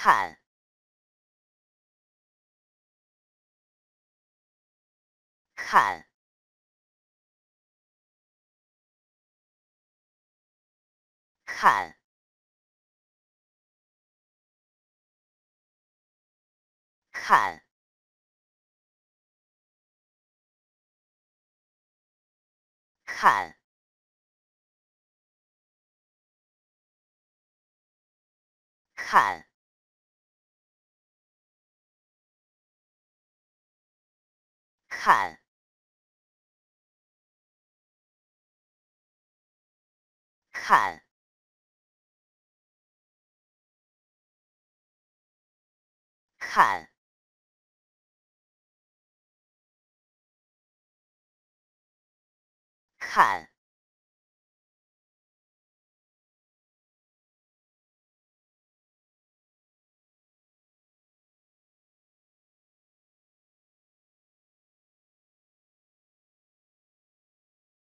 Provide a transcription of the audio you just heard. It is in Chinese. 看。看。看。看。看。 看，看，看，看，看。